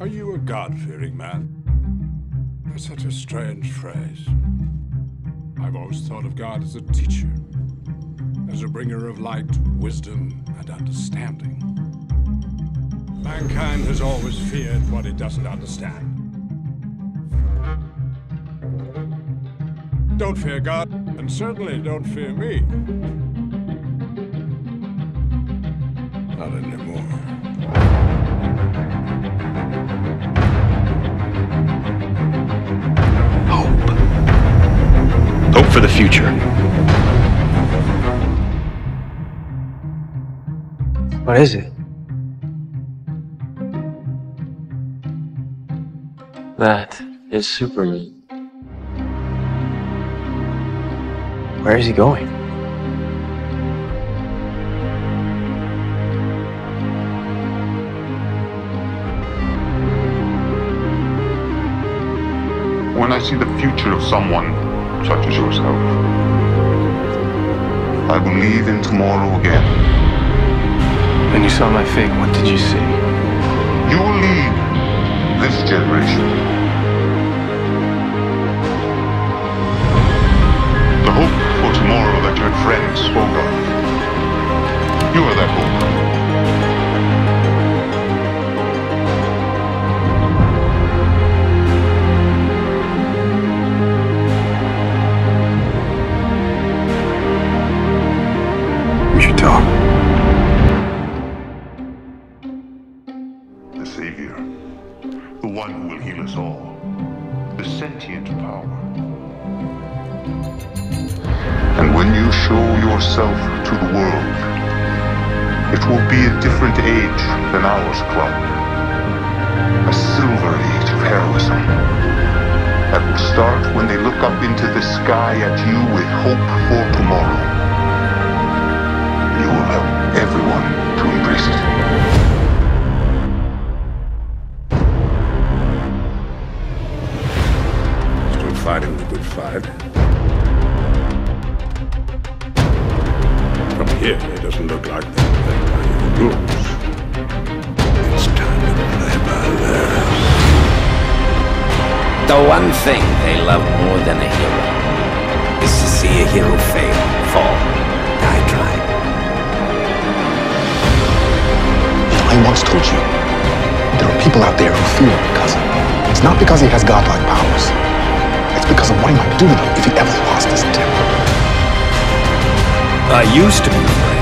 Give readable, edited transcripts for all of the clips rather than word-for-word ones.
Are you a God-fearing man? That's such a strange phrase. I've always thought of God as a teacher, as a bringer of light, wisdom, and understanding. Mankind has always feared what it doesn't understand. Don't fear God, and certainly don't fear me. Not anymore. Hope for the future. What is it? That is Superman. Where is he going? When I see the future of someone such as yourself, I believe in tomorrow again. When you saw my fate, what did you see? You will lead this generation. The hope for tomorrow that your friends spoke of. You are that hope. The Savior, the one who will heal us all, the sentient power. And when you show yourself to the world, it will be a different age than ours, Clark. A silver age of heroism that will start when they look up into the sky at you with hope for tomorrow. You will help everyone to embrace it. Still fighting the good fight. From here, it doesn't look like they play by your rules. It's time to play by theirs. The one thing they love more than a hero is to see a hero fail, fall, die trying. I once told you, there are people out there who fear my cousin. It's not because he has godlike powers. It's because of what he might do to them if he ever lost his temper. I used to be afraid.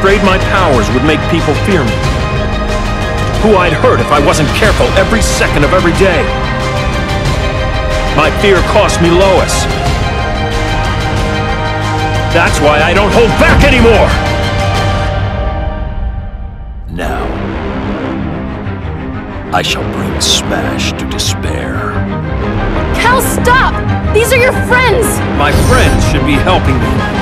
Afraid my powers would make people fear me. Who I'd hurt if I wasn't careful every second of every day. My fear cost me Lois. That's why I don't hold back anymore! Now, I shall bring smash to despair. Cal, stop! These are your friends! My friends should be helping me.